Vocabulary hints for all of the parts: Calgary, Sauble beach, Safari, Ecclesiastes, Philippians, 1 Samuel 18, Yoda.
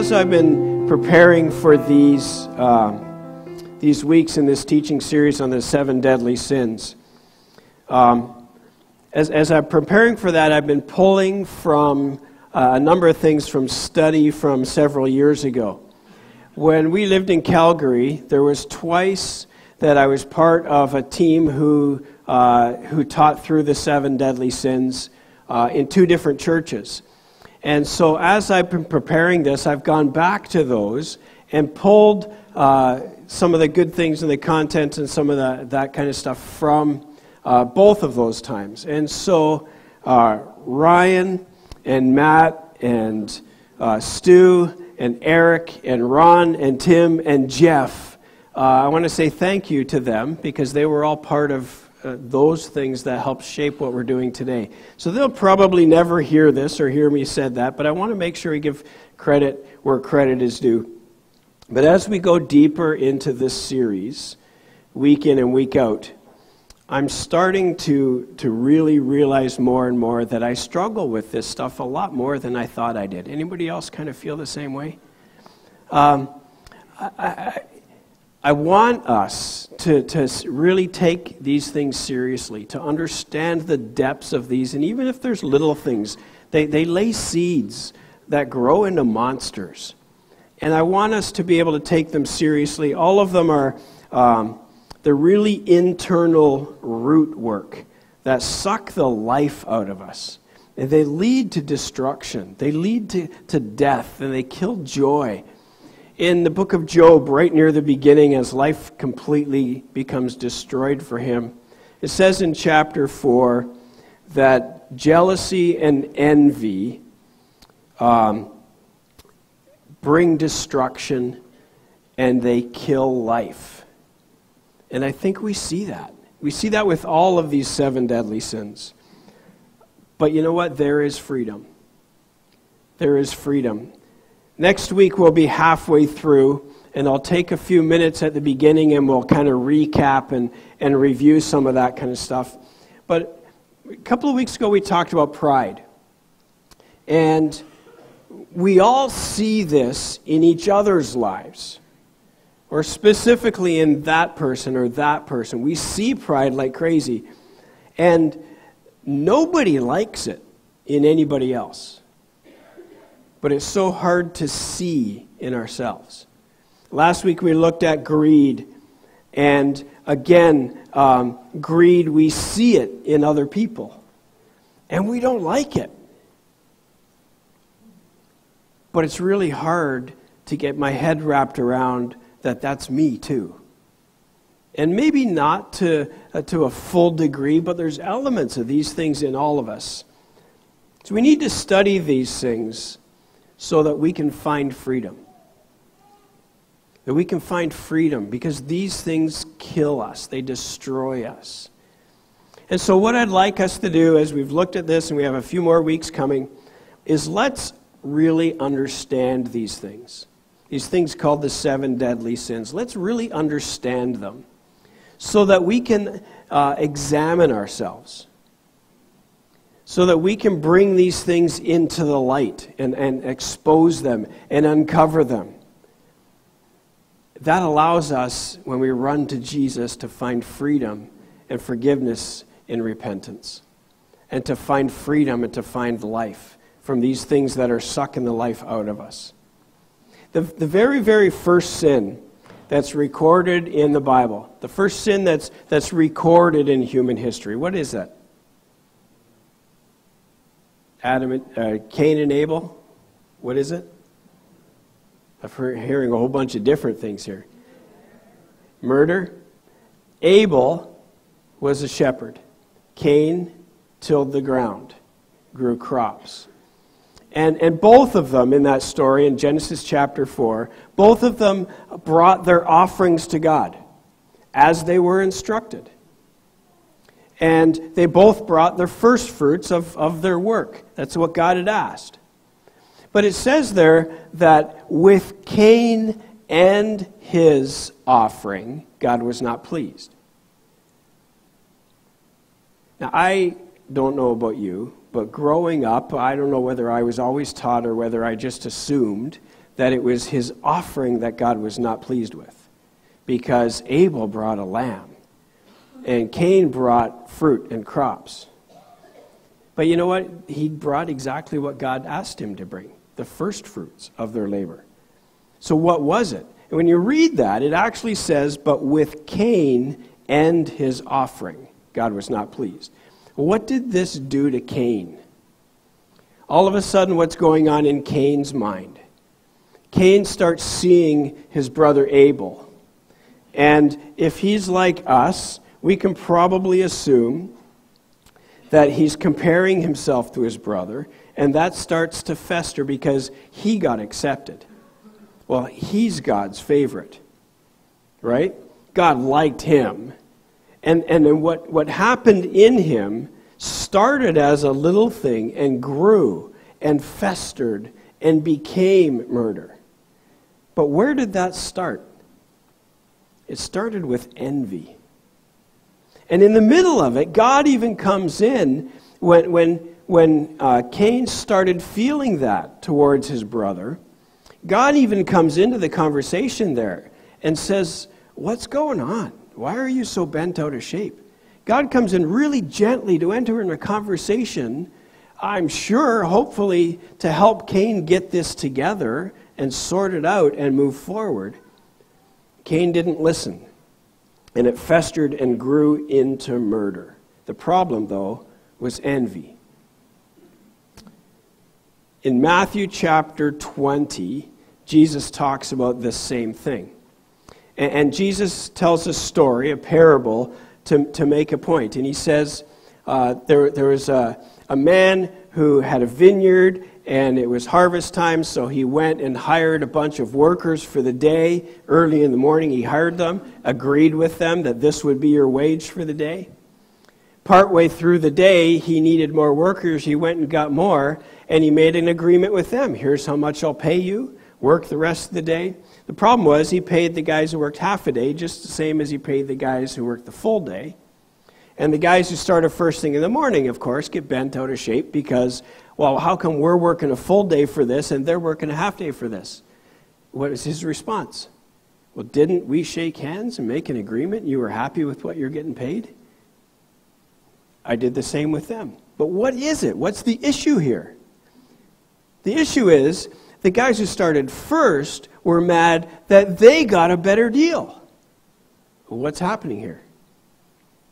as I've been preparing for these weeks in this teaching series on the 7 deadly sins, as I'm preparing for that, I've been pulling from a number of things from study from several years ago. When we lived in Calgary, there was twice that I was part of a team who taught through the 7 deadly sins in 2 different churches. And so as I've been preparing this, I've gone back to those and pulled some of the good things in the content and some of that kind of stuff from both of those times. And so Ryan and Matt and Stu and Eric and Ron and Tim and Jeff, I want to say thank you to them because they were all part of those things that help shape what we're doing today. So they'll probably never hear this or hear me said that, but I want to make sure we give credit where credit is due. But as we go deeper into this series, week in and week out, I'm starting to really realize more and more that I struggle with this stuff a lot more than I thought I did. Anybody else kind of feel the same way? I want us to really take these things seriously, to understand the depths of these, and even if there's little things, they lay seeds that grow into monsters. And I want us to be able to take them seriously. All of them are... the really internal root work that suck the life out of us. And they lead to destruction. They lead to death, and they kill joy. In the book of Job, right near the beginning, as life completely becomes destroyed for him, it says in chapter 4 that jealousy and envy bring destruction, and they kill life. And I think we see that. We see that with all of these 7 deadly sins. But you know what? There is freedom. There is freedom. Next week we'll be halfway through, and I'll take a few minutes at the beginning and we'll kind of recap and review some of that kind of stuff. But a couple of weeks ago we talked about pride. And we all see this in each other's lives. Or specifically in that person or that person. We see pride like crazy. And nobody likes it in anybody else. But it's so hard to see in ourselves. Last week we looked at greed. And again, greed, we see it in other people. And we don't like it. But it's really hard to get my head wrapped around that's me too. And maybe not to a full degree, but there's elements of these things in all of us. So we need to study these things so that we can find freedom. That we can find freedom because these things kill us. They destroy us. And so what I'd like us to do as we've looked at this, and we have a few more weeks coming, is let's really understand these things. These things called the 7 deadly sins. Let's really understand them so that we can examine ourselves, so that we can bring these things into the light and expose them and uncover them. That allows us, when we run to Jesus, to find freedom and forgiveness in repentance, and to find freedom and to find life from these things that are sucking the life out of us. The very, very first sin that's recorded in the Bible, the first sin that's recorded in human history, what is that? Cain and Abel? What is it? I've heard, hearing a whole bunch of different things here. Murder. Abel was a shepherd. Cain tilled the ground, grew crops. And both of them in that story, in Genesis chapter 4, both of them brought their offerings to God as they were instructed. And they both brought their first fruits of their work. That's what God had asked. But it says there that with Cain and his offering, God was not pleased. Now, I don't know about you, but growing up, I don't know whether I was always taught or whether I just assumed that it was his offering that God was not pleased with, because Abel brought a lamb and Cain brought fruit and crops. But you know what? He brought exactly what God asked him to bring, the first fruits of their labor. So what was it? And when you read that, it actually says, but with Cain and his offering, God was not pleased. What did this do to Cain? All of a sudden, what's going on in Cain's mind? Cain starts seeing his brother Abel. And if he's like us, we can probably assume that he's comparing himself to his brother, and that starts to fester because he got accepted. Well, he's God's favorite, right? God liked him. And then what happened in him started as a little thing and grew and festered and became murder. But where did that start? It started with envy. And in the middle of it, God even comes in when Cain started feeling that towards his brother. God even comes into the conversation there and says, what's going on? Why are you so bent out of shape? God comes in really gently to enter in a conversation, I'm sure, hopefully, to help Cain get this together and sort it out and move forward. Cain didn't listen, and it festered and grew into murder. The problem, though, was envy. In Matthew chapter 20, Jesus talks about this same thing. And Jesus tells a story, a parable, to make a point. And he says there was a man who had a vineyard, and it was harvest time, so he went and hired a bunch of workers for the day. Early in the morning, he hired them, agreed with them that this would be your wage for the day. Partway through the day, he needed more workers. He went and got more, and he made an agreement with them. Here's how much I'll pay you. Work the rest of the day. The problem was he paid the guys who worked half a day just the same as he paid the guys who worked the full day. And the guys who started first thing in the morning, of course, get bent out of shape because, well, how come we're working a full day for this and they're working a half day for this? What was his response? Well, didn't we shake hands and make an agreement? You were happy with what you're getting paid? I did the same with them. But what is it? What's the issue here? The issue is, the guys who started first were mad that they got a better deal. What's happening here?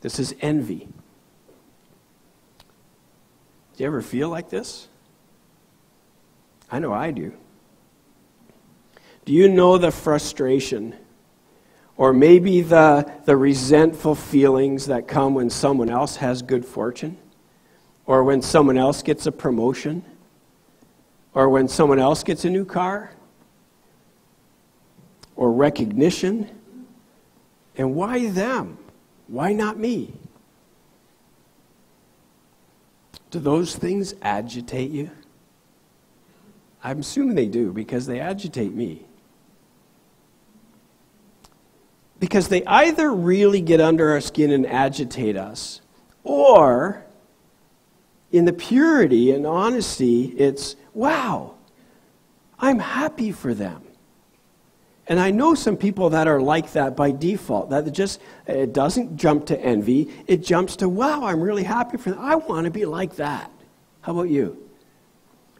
This is envy. Do you ever feel like this? I know I do. Do you know the frustration or maybe the resentful feelings that come when someone else has good fortune or when someone else gets a promotion? Or when someone else gets a new car, or recognition, and why them? Why not me? Do those things agitate you? I'm assuming they do, because they agitate me. Because they either really get under our skin and agitate us, or in the purity and honesty, it's, wow, I'm happy for them. And I know some people that are like that by default, that it doesn't jump to envy, it jumps to, wow, I'm really happy for them. I want to be like that. How about you?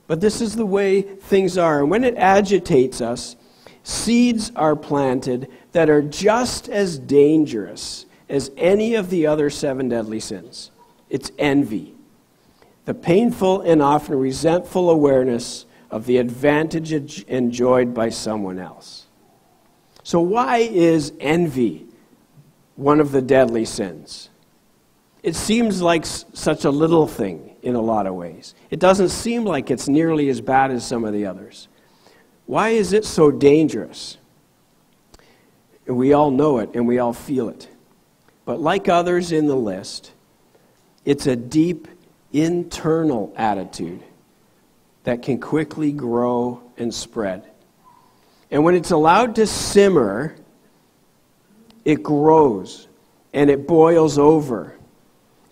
But this is the way things are. And when it agitates us, seeds are planted that are just as dangerous as any of the other 7 deadly sins. It's envy. The painful and often resentful awareness of the advantage enjoyed by someone else. So why is envy one of the deadly sins? It seems like such a little thing in a lot of ways. It doesn't seem like it's nearly as bad as some of the others. Why is it so dangerous? We all know it and we all feel it. But like others in the list, it's a deep internal attitude that can quickly grow and spread. And when it's allowed to simmer, it grows and it boils over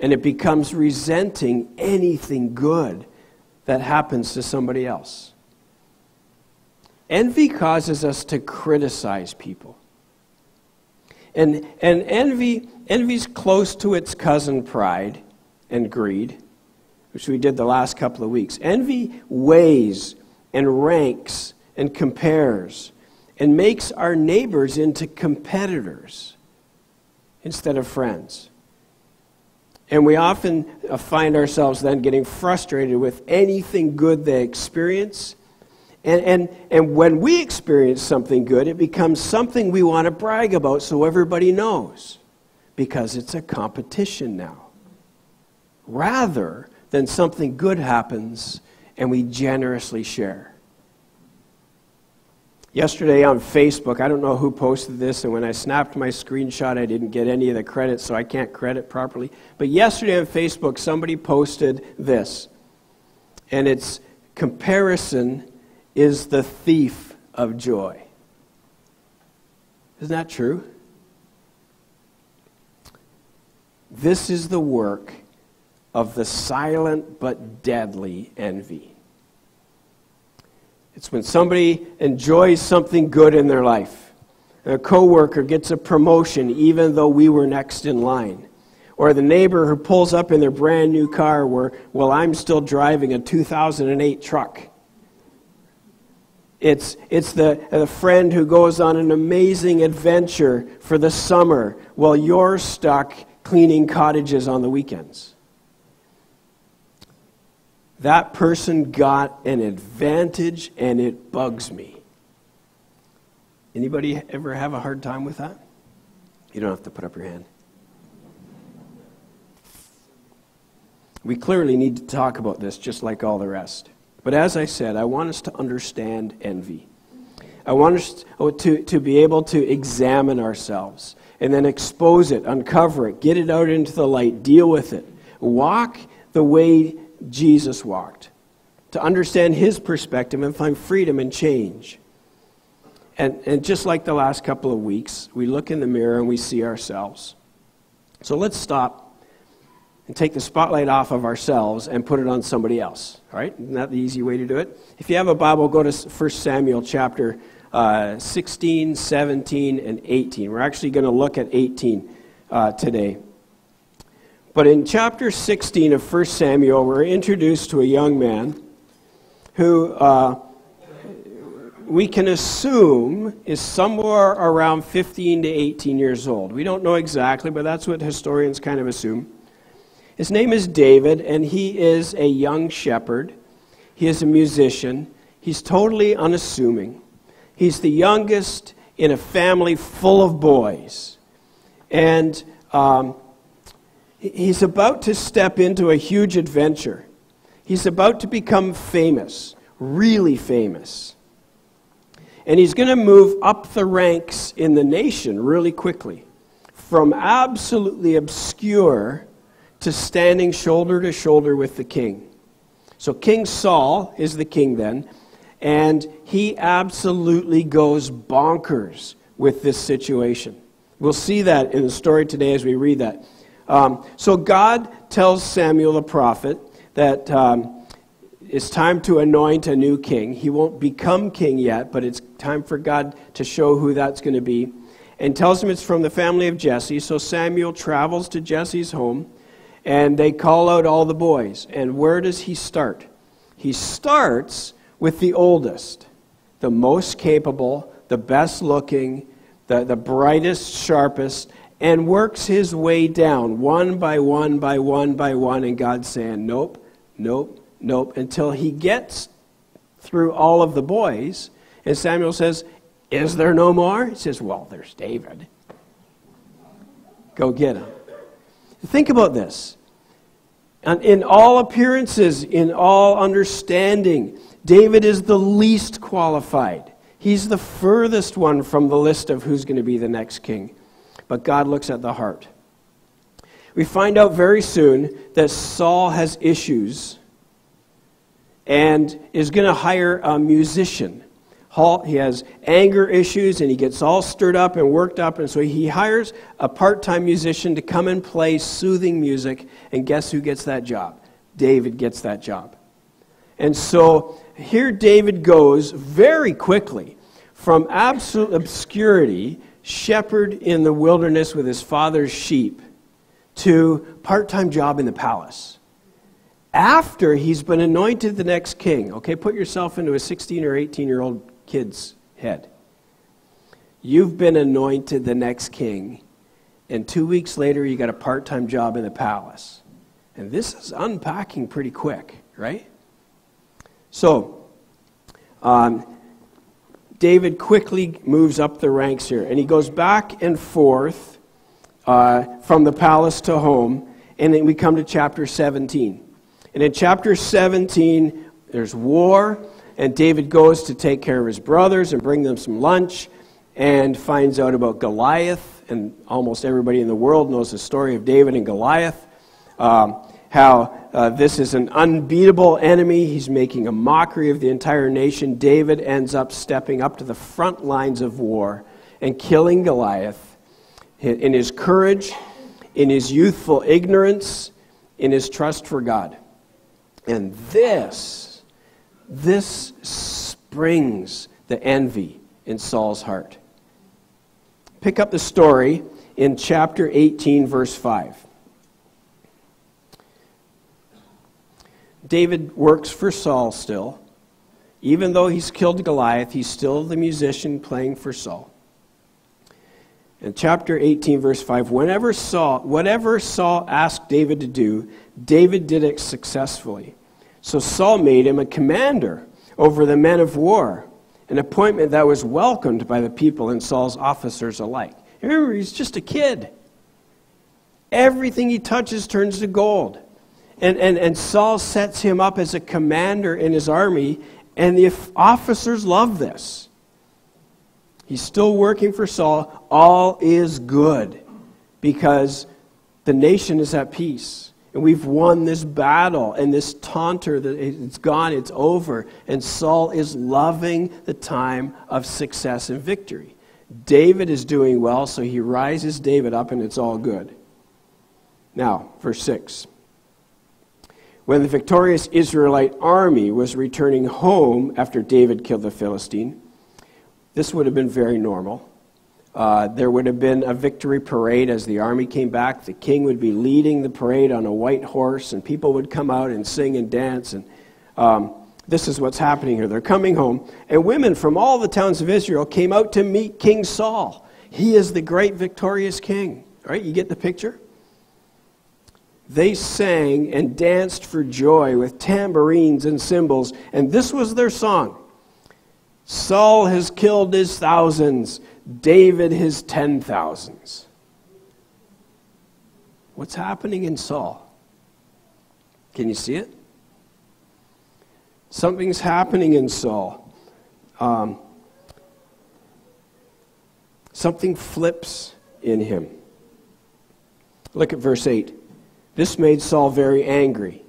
and it becomes resenting anything good that happens to somebody else. Envy causes us to criticize people. And envy's close to its cousin pride and greed, which we did the last couple of weeks. Envy weighs and ranks and compares and makes our neighbors into competitors instead of friends. And we often find ourselves then getting frustrated with anything good they experience. And when we experience something good, it becomes something we want to brag about so everybody knows, because it's a competition now, rather than something good happens and we generously share. Yesterday on Facebook, I don't know who posted this, and when I snapped my screenshot, I didn't get any of the credit, so I can't credit properly. But yesterday on Facebook, somebody posted this, and it's, comparison is the thief of joy. Isn't that true? This is the work of the silent but deadly envy. It's when somebody enjoys something good in their life. A coworker gets a promotion even though we were next in line. Or the neighbor who pulls up in their brand new car while I'm still driving a 2008 truck. It's the friend who goes on an amazing adventure for the summer while you're stuck cleaning cottages on the weekends. That person got an advantage, and it bugs me. Anybody ever have a hard time with that? You don't have to put up your hand. We clearly need to talk about this, just like all the rest. But as I said, I want us to understand envy. I want us to be able to examine ourselves and then expose it, uncover it, get it out into the light, deal with it. Walk the way Jesus walked, to understand his perspective and find freedom and change. And just like the last couple of weeks, we look in the mirror and we see ourselves. So let's stop and take the spotlight off of ourselves and put it on somebody else. All right? Isn't that the easy way to do it? If you have a Bible, go to 1 Samuel chapter 16, 17, and 18. We're actually going to look at 18 today. But in chapter 16 of 1 Samuel, we're introduced to a young man who we can assume is somewhere around 15 to 18 years old. We don't know exactly, but that's what historians kind of assume. His name is David, and he is a young shepherd. He is a musician. He's totally unassuming. He's the youngest in a family full of boys. And he's about to step into a huge adventure. He's about to become famous, really famous. And he's going to move up the ranks in the nation really quickly, from absolutely obscure to standing shoulder to shoulder with the king. So King Saul is the king then, and he absolutely goes bonkers with this situation. We'll see that in the story today as we read that. So God tells Samuel the prophet that it's time to anoint a new king. He won't become king yet, but it's time for God to show who that's going to be. And tells him it's from the family of Jesse. So Samuel travels to Jesse's home, and they call out all the boys. And where does he start? He starts with the oldest, the most capable, the best looking, the brightest, sharpest, and works his way down, one by one by one by one, and God's saying, nope, nope, nope, until he gets through all of the boys. And Samuel says, is there no more? He says, well, there's David. Go get him. Think about this. In all appearances, in all understanding, David is the least qualified. He's the furthest one from the list of who's going to be the next king. But God looks at the heart. We find out very soon that Saul has issues and is going to hire a musician. He has anger issues, and he gets all stirred up and worked up, and so he hires a part-time musician to come and play soothing music, and guess who gets that job? David gets that job. And so here David goes very quickly from absolute obscurity, shepherd in the wilderness with his father's sheep, to part-time job in the palace. After he's been anointed the next king. Okay, put yourself into a 16 or 18-year-old kid's head. You've been anointed the next king, and 2 weeks later you got a part-time job in the palace. And this is unpacking pretty quick, right? So, David quickly moves up the ranks here, and he goes back and forth from the palace to home, and then we come to chapter 17. And in chapter 17, there's war, and David goes to take care of his brothers and bring them some lunch, and finds out about Goliath, and almost everybody in the world knows the story of David and Goliath, how this is an unbeatable enemy. He's making a mockery of the entire nation. David ends up stepping up to the front lines of war and killing Goliath. In his courage, in his youthful ignorance, in his trust for God. And this springs the envy in Saul's heart. Pick up the story in chapter 18, verse 5. David works for Saul still. Even though he's killed Goliath, he's still the musician playing for Saul. In chapter 18, verse 5, whatever Saul asked David to do, David did it successfully. So Saul made him a commander over the men of war, an appointment that was welcomed by the people and Saul's officers alike. Remember, he's just a kid. Everything he touches turns to gold. And Saul sets him up as a commander in his army, and the officers love this. He's still working for Saul. All is good because the nation is at peace. And we've won this battle, and this taunter, it's gone, it's over. And Saul is loving the time of success and victory. David is doing well, so he rises David up, and it's all good. Now, verse 6. When the victorious Israelite army was returning home after David killed the Philistine, this would have been very normal. There would have been a victory parade as the army came back. The king would be leading the parade on a white horse, and people would come out and sing and dance. And this is what's happening here. They're coming home, and women from all the towns of Israel came out to meet King Saul. He is the great victorious king. All right, you get the picture? They sang and danced for joy with tambourines and cymbals, and this was their song. Saul has killed his thousands, David his 10,000s. What's happening in Saul? Can you see it? Something's happening in Saul. Something flips in him. Look at verse 8. This made Saul very angry.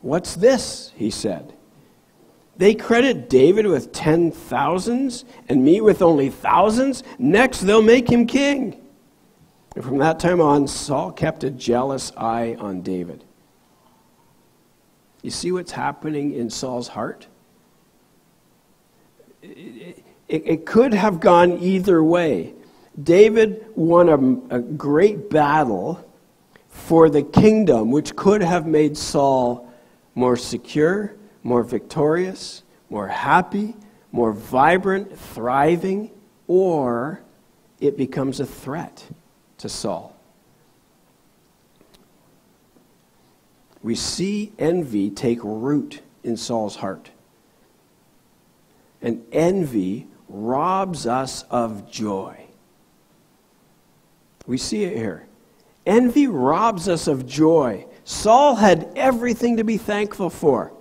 "What's this?" he said. "They credit David with 10,000s and me with only thousands. Next, they'll make him king." And from that time on, Saul kept a jealous eye on David. You see what's happening in Saul's heart? It could have gone either way. David won a great battle for the kingdom, which could have made Saul more secure, more victorious, more happy, more vibrant, thriving, or it becomes a threat to Saul. We see envy take root in Saul's heart. And envy robs us of joy. We see it here. Envy robs us of joy. Saul had everything to be thankful for.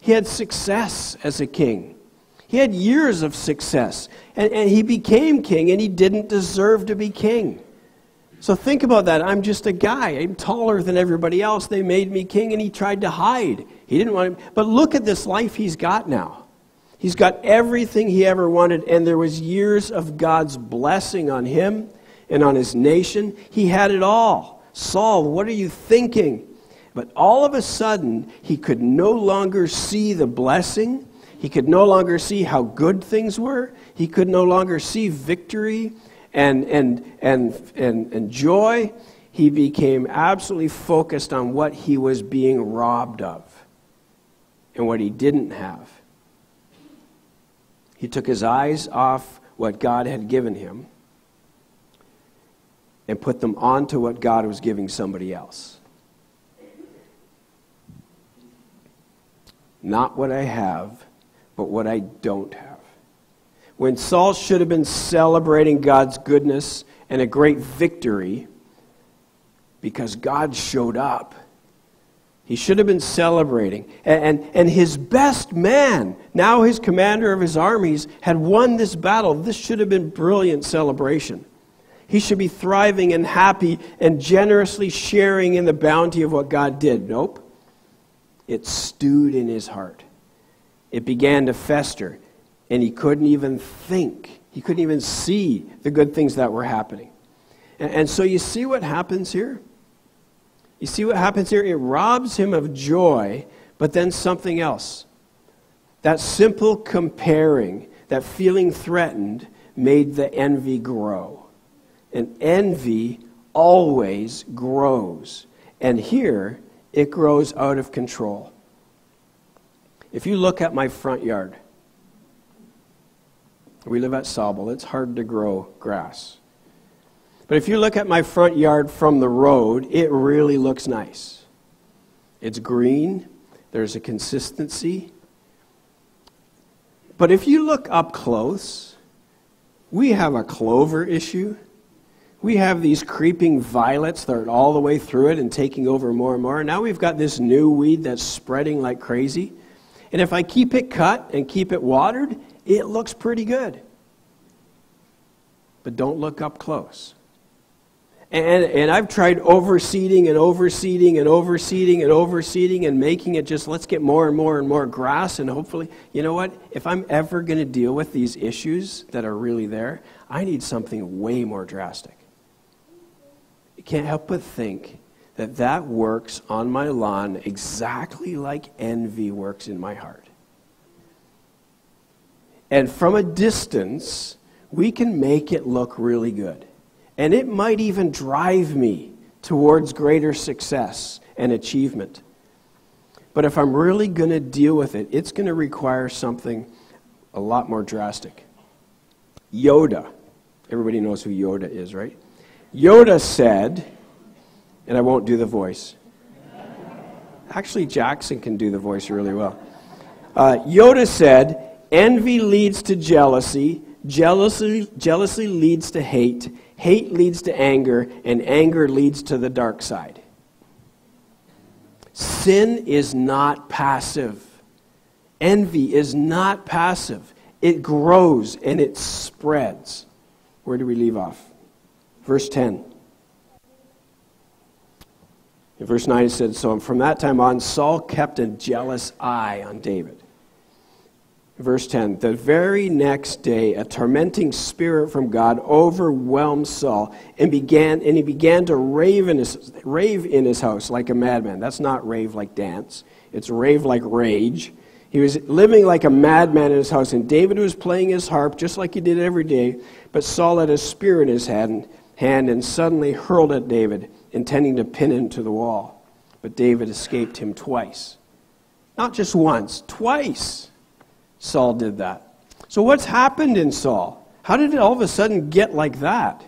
He had success as a king. He had years of success. And he became king, and he didn't deserve to be king. So think about that. I'm just a guy. I'm taller than everybody else. They made me king, and he tried to hide. He didn't want to. But look at this life he's got now. He's got everything he ever wanted, and there was years of God's blessing on him and on his nation. He had it all. Saul, what are you thinking? But all of a sudden, he could no longer see the blessing. He could no longer see how good things were. He could no longer see victory and joy. He became absolutely focused on what he was being robbed of and what he didn't have. He took his eyes off what God had given him and put them onto what God was giving somebody else. Not what I have, but what I don't have. When Saul should have been celebrating God's goodness and a great victory because God showed up, he should have been celebrating. And his best man, now his commander of his armies, had won this battle. This should have been brilliant celebration. He should be thriving and happy and generously sharing in the bounty of what God did. Nope. It stewed in his heart. It began to fester, and he couldn't even think. He couldn't even see the good things that were happening. And so you see what happens here? You see what happens here? It robs him of joy, but then something else. That simple comparing, that feeling threatened, made the envy grow. And envy always grows. And here, it grows out of control. If you look at my front yard, we live at Saubel. It's hard to grow grass. But if you look at my front yard from the road, it really looks nice. It's green. There's a consistency. But if you look up close, we have a clover issue. We have these creeping violets that are all the way through it and taking over more and more. Now we've got this new weed that's spreading like crazy. And if I keep it cut and keep it watered, it looks pretty good. But don't look up close. And I've tried overseeding and overseeding and overseeding and overseeding and making it just, let's get more and more and more grass, and hopefully, you know what, if I'm ever going to deal with these issues that are really there, I need something way more drastic. You can't help but think that that works on my lawn exactly like envy works in my heart. And from a distance, we can make it look really good. And it might even drive me towards greater success and achievement. But if I'm really going to deal with it, it's going to require something a lot more drastic. Yoda. Everybody knows who Yoda is, right? Yoda said, and I won't do the voice. Actually, Jackson can do the voice really well. Yoda said, envy leads to jealousy. Jealousy leads to hate. Hate leads to anger, and anger leads to the dark side. Sin is not passive. Envy is not passive. It grows and it spreads. Where do we leave off? Verse 10. In verse 9 it said, so from that time on, Saul kept a jealous eye on David. Verse 10, the very next day, a tormenting spirit from God overwhelmed Saul, and he began to rave in his house like a madman. That's not rave like dance. It's rave like rage. He was living like a madman in his house, and David was playing his harp just like he did every day, but Saul had a spear in his hand and suddenly hurled at David, intending to pin him to the wall. But David escaped him twice. Not just once, twice. Saul did that. So what's happened in Saul? How did it all of a sudden get like that?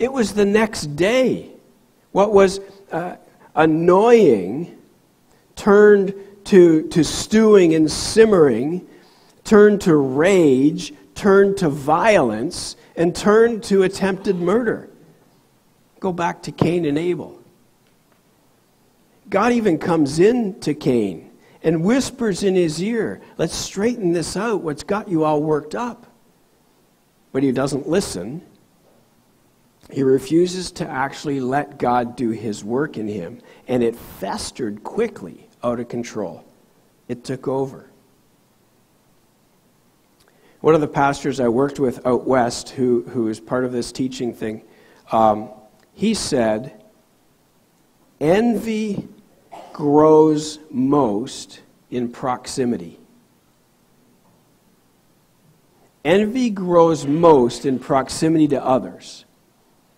It was the next day. What was annoying turned to stewing and simmering, turned to rage, turned to violence, and turned to attempted murder. Go back to Cain and Abel. God even comes in to Cain and whispers in his ear, let's straighten this out, what's got you all worked up. But he doesn't listen. He refuses to actually let God do his work in him, and it festered quickly out of control. It took over. One of the pastors I worked with out west, who is part of this teaching thing, he said, Envy grows most in proximity. Envy grows most in proximity to others.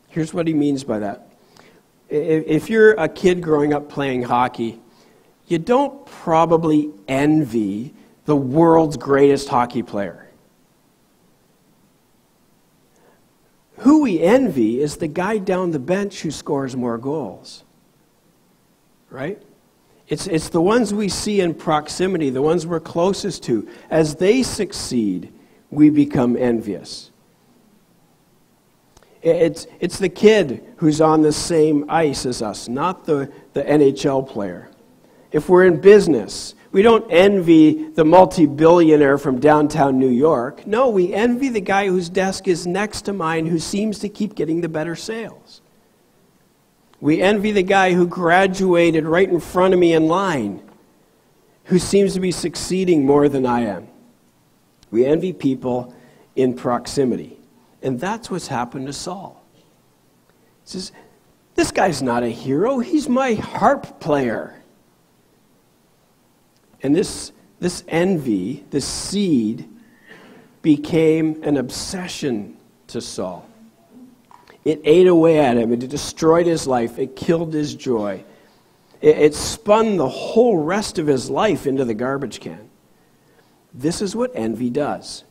Here's what he means by that. If you're a kid growing up playing hockey, you don't probably envy the world's greatest hockey player. Who we envy is the guy down the bench who scores more goals. Right? It's the ones we see in proximity, the ones we're closest to. As they succeed, we become envious. It's the kid who's on the same ice as us, not the NHL player. If we're in business, we don't envy the multi-billionaire from downtown New York. No, we envy the guy whose desk is next to mine who seems to keep getting the better sales. We envy the guy who graduated right in front of me in line, who seems to be succeeding more than I am. We envy people in proximity. And that's what's happened to Saul. He says, this guy's not a hero. He's my harp player. And this envy, this seed, became an obsession to Saul. It ate away at him. It destroyed his life. It killed his joy. It spun the whole rest of his life into the garbage can. This is what envy does.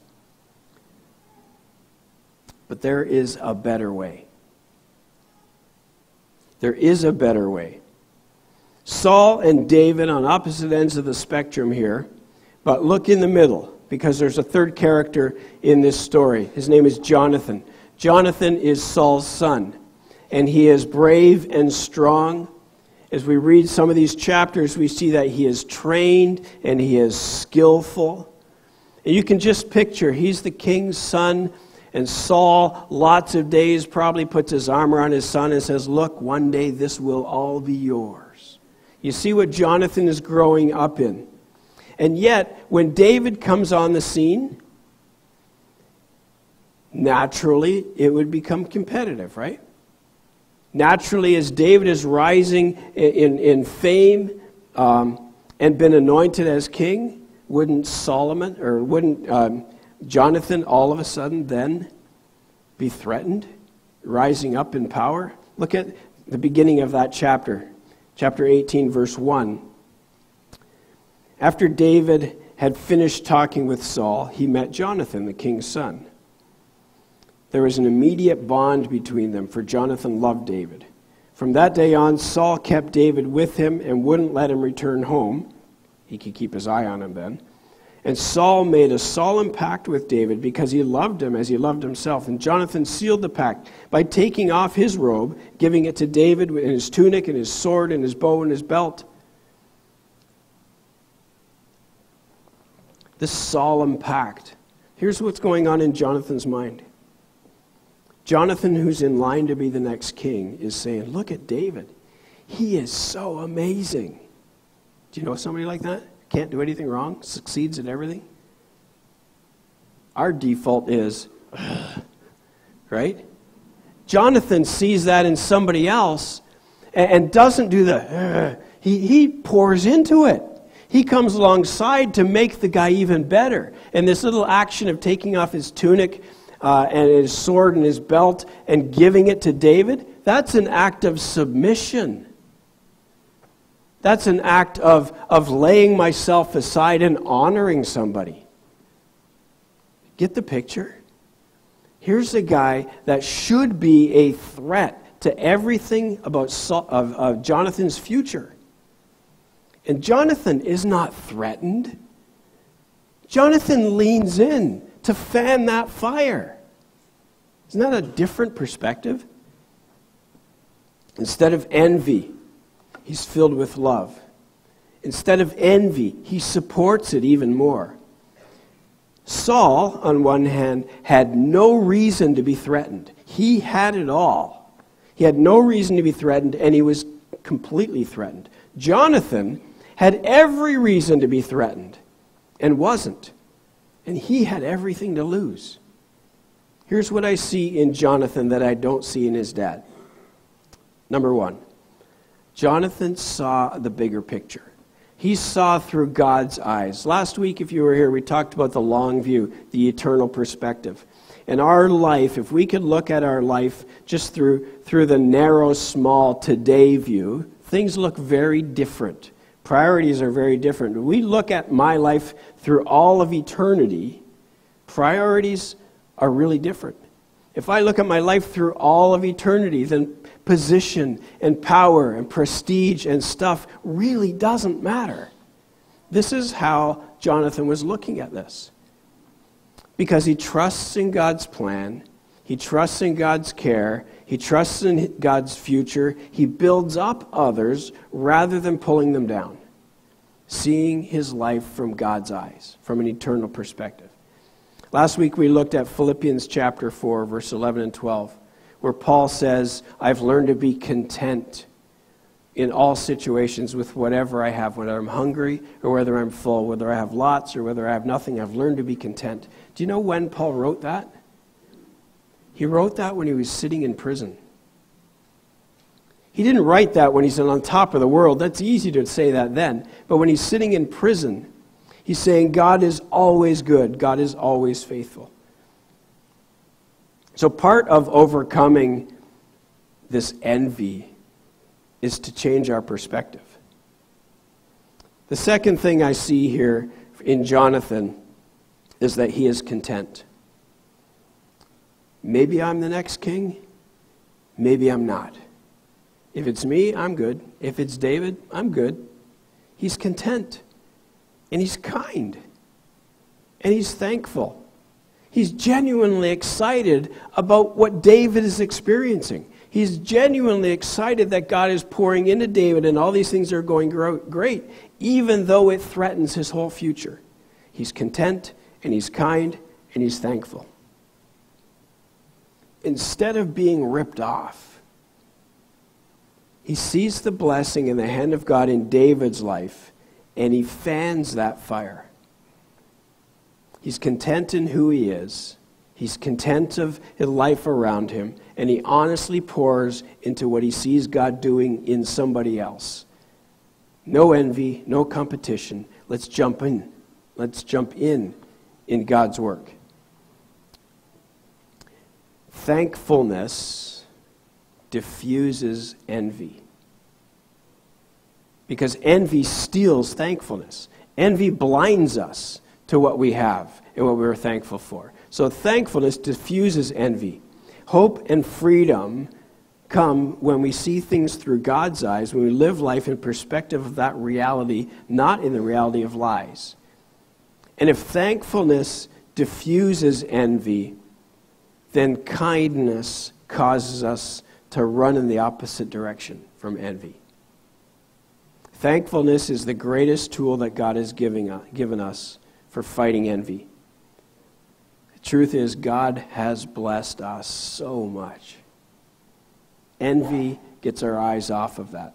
But there is a better way. There is a better way. Saul and David on opposite ends of the spectrum here, but look in the middle because there's a third character in this story. His name is Jonathan. Jonathan is Saul's son, and he is brave and strong. As we read some of these chapters, we see that he is trained and he is skillful. And you can just picture, he's the king's son, and Saul, lots of days, probably puts his armor on his son and says, look, one day this will all be yours. You see what Jonathan is growing up in. And yet, when David comes on the scene, naturally, it would become competitive, right? Naturally, as David is rising in fame and been anointed as king, wouldn't Jonathan all of a sudden then be threatened, rising up in power? Look at the beginning of that chapter, chapter 18, verse 1. After David had finished talking with Saul, he met Jonathan, the king's son. There was an immediate bond between them, for Jonathan loved David. From that day on, Saul kept David with him and wouldn't let him return home. He could keep his eye on him then. And Saul made a solemn pact with David because he loved him as he loved himself. And Jonathan sealed the pact by taking off his robe, giving it to David in his tunic and his sword and his bow and his belt. This solemn pact. Here's what's going on in Jonathan's mind. Jonathan, who's in line to be the next king, is saying, look at David. He is so amazing. Do you know somebody like that? Can't do anything wrong, succeeds at everything? Our default is, right? Jonathan sees that in somebody else and doesn't do the, he pours into it. He comes alongside to make the guy even better. And this little action of taking off his tunic and his sword and his belt and giving it to David, that's an act of submission. That's an act of laying myself aside and honoring somebody. Get the picture? Here's a guy that should be a threat to everything about of Jonathan's future. And Jonathan is not threatened. Jonathan leans in to fan that fire. Isn't that a different perspective? Instead of envy, he's filled with love. Instead of envy, he supports it even more. Saul, on one hand, had no reason to be threatened. He had it all. He had no reason to be threatened, and he was completely threatened. Jonathan had every reason to be threatened and wasn't. And he had everything to lose. Here's what I see in Jonathan that I don't see in his dad. Number one, Jonathan saw the bigger picture. He saw through God's eyes. Last week, if you were here, we talked about the long view, the eternal perspective. And our life, if we could look at our life just through the narrow, small today view, things look very different. Priorities are very different. When we look at my life through all of eternity, priorities are really different. If I look at my life through all of eternity, then position and power and prestige and stuff really doesn't matter. This is how Jonathan was looking at this. Because he trusts in God's plan, he trusts in God's care, he trusts in God's future, he builds up others rather than pulling them down. Seeing his life from God's eyes, from an eternal perspective. Last week we looked at Philippians chapter 4, verse 11 and 12, where Paul says, I've learned to be content in all situations with whatever I have, whether I'm hungry or whether I'm full, whether I have lots or whether I have nothing, I've learned to be content. Do you know when Paul wrote that? He wrote that when he was sitting in prison. He didn't write that when he's on top of the world. That's easy to say that then. But when he's sitting in prison, he's saying God is always good. God is always faithful. So part of overcoming this envy is to change our perspective. The second thing I see here in Jonathan is that he is content. Maybe I'm the next king. Maybe I'm not. If it's me, I'm good. If it's David, I'm good. He's content. And he's kind. And he's thankful. He's genuinely excited about what David is experiencing. He's genuinely excited that God is pouring into David and all these things are going great, even though it threatens his whole future. He's content, and he's kind, and he's thankful. Instead of being ripped off, he sees the blessing in the hand of God in David's life, and he fans that fire. He's content in who he is. He's content of his life around him, and he honestly pours into what he sees God doing in somebody else. No envy, no competition. Let's jump in. Let's jump in God's work. Thankfulness diffuses envy. Because envy steals thankfulness. Envy blinds us to what we have and what we are thankful for. So thankfulness diffuses envy. Hope and freedom come when we see things through God's eyes, when we live life in perspective of that reality, not in the reality of lies. And if thankfulness diffuses envy, then kindness causes us to run in the opposite direction from envy. Thankfulness is the greatest tool that God has given us for fighting envy. The truth is, God has blessed us so much. Envy gets our eyes off of that.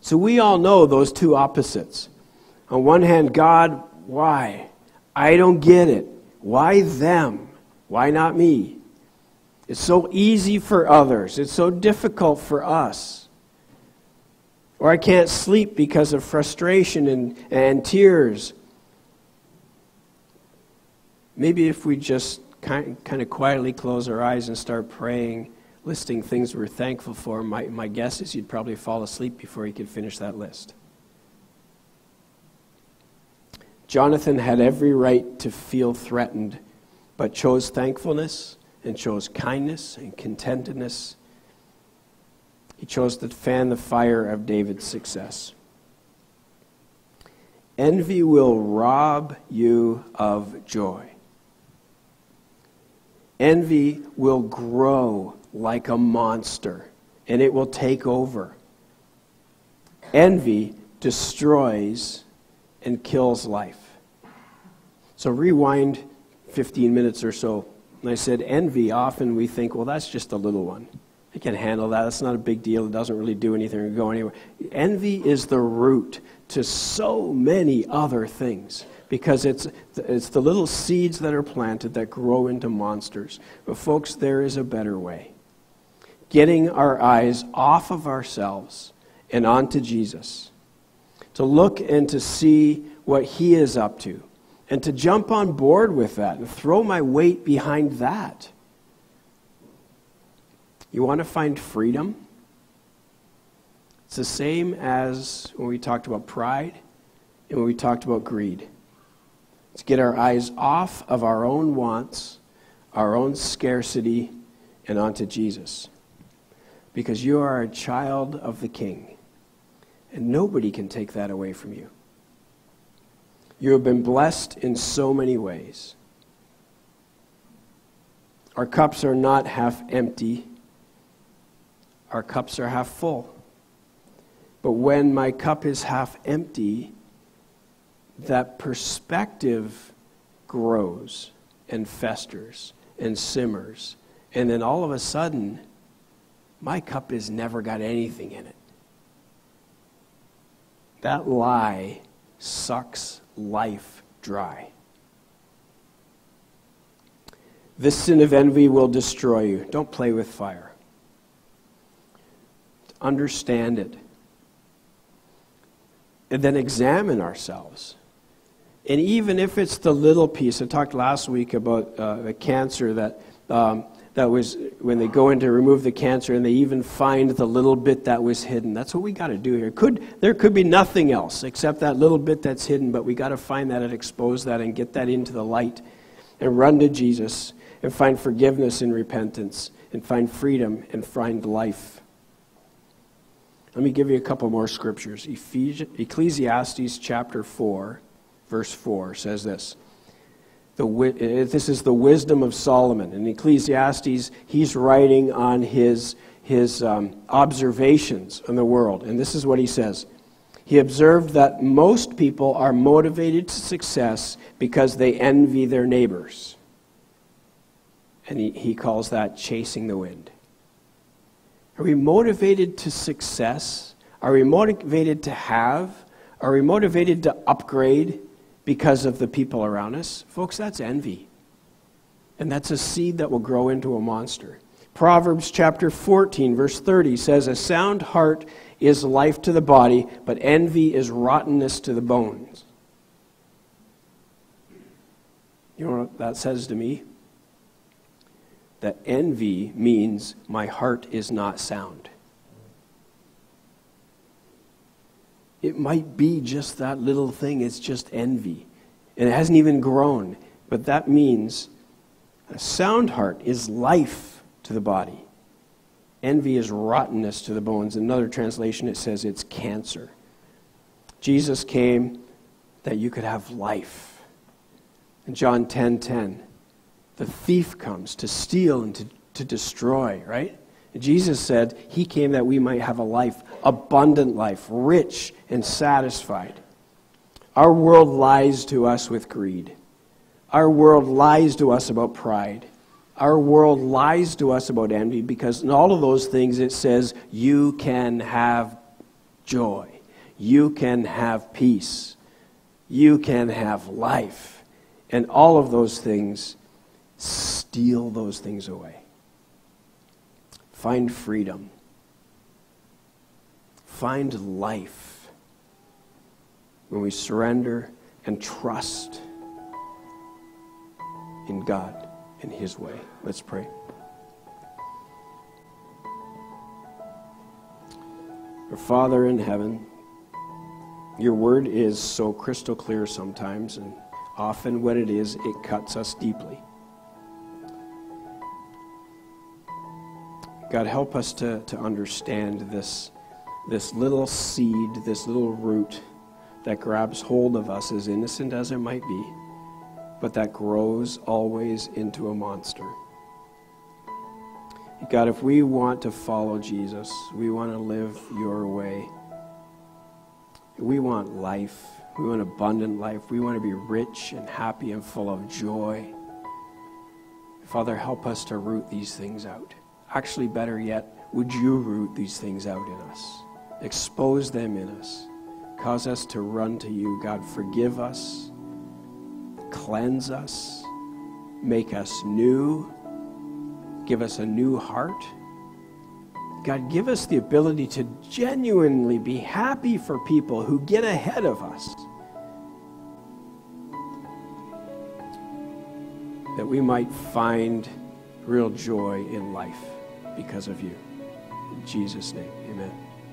So we all know those two opposites. On one hand, God, why? I don't get it. Why them? Why not me? It's so easy for others. It's so difficult for us. Or I can't sleep because of frustration and tears. Maybe if we just kind of quietly close our eyes and start praying, listing things we're thankful for, my guess is you'd probably fall asleep before you could finish that list. Jonathan had every right to feel threatened, but chose thankfulness and chose kindness and contentedness. He chose to fan the fire of David's success. Envy will rob you of joy. Envy will grow like a monster, and it will take over. Envy destroys and kills life. So rewind 15 minutes or so, and I said envy, often we think, well, that's just a little one. I can handle that. That's not a big deal. It doesn't really do anything or go anywhere. Envy is the root to so many other things because it's the little seeds that are planted that grow into monsters. But folks, there is a better way. getting our eyes off of ourselves and onto Jesus, to look and to see what he is up to, and to jump on board with that and throw my weight behind that. You want to find freedom? It's the same as when we talked about pride and when we talked about greed. It's get our eyes off of our own wants, our own scarcity, and onto Jesus. Because you are a child of the King, and nobody can take that away from you. You have been blessed in so many ways. Our cups are not half empty. Our cups are half full. But when my cup is half empty, that perspective grows and festers and simmers. And then all of a sudden, my cup has never got anything in it. That lie sucks life dry. This sin of envy will destroy you. Don't play with fire. Understand it. And then examine ourselves. And even if it's the little piece, I talked last week about the cancer that was, when they go in to remove the cancer and they even find the little bit that was hidden. That's what we got to do here. There could be nothing else except that little bit that's hidden, but we got to find that and expose that and get that into the light and run to Jesus and find forgiveness and repentance and find freedom and find life. Let me give you a couple more scriptures. Ecclesiastes chapter 4, verse 4 says this. This is the wisdom of Solomon. In Ecclesiastes, he's writing on his observations in the world. And this is what he says. He observed that most people are motivated to success because they envy their neighbors. And he calls that chasing the wind. Are we motivated to success? Are we motivated to have? Are we motivated to upgrade because of the people around us? Folks, that's envy. And that's a seed that will grow into a monster. Proverbs chapter 14, verse 30 says, "A sound heart is life to the body, but envy is rottenness to the bones." You know what that says to me? That envy means my heart is not sound. It might be just that little thing. It's just envy. And it hasn't even grown. But that means a sound heart is life to the body. Envy is rottenness to the bones. In another translation, it says it's cancer. Jesus came that you could have life. In John 10:10, the thief comes to steal and to destroy, right? Jesus said he came that we might have a life, abundant life, rich and satisfied. Our world lies to us with greed. Our world lies to us about pride. Our world lies to us about envy, because in all of those things it says you can have joy. You can have peace. You can have life. And all of those things, steal those things away. Find freedom. Find life when we surrender and trust in God and his way. Let's pray. Our Father in heaven, your word is so crystal clear sometimes, and often when it is, it cuts us deeply. God, help us to understand this little seed, this little root that grabs hold of us, as innocent as it might be, but that grows always into a monster. God, if we want to follow Jesus, we want to live your way. We want life. We want abundant life. We want to be rich and happy and full of joy. Father, help us to root these things out. Actually, better yet, would you root these things out in us? Expose them in us. Cause us to run to you. God, forgive us. Cleanse us. Make us new. Give us a new heart. God, give us the ability to genuinely be happy for people who get ahead of us, that we might find real joy in life because of you. In Jesus' name, amen.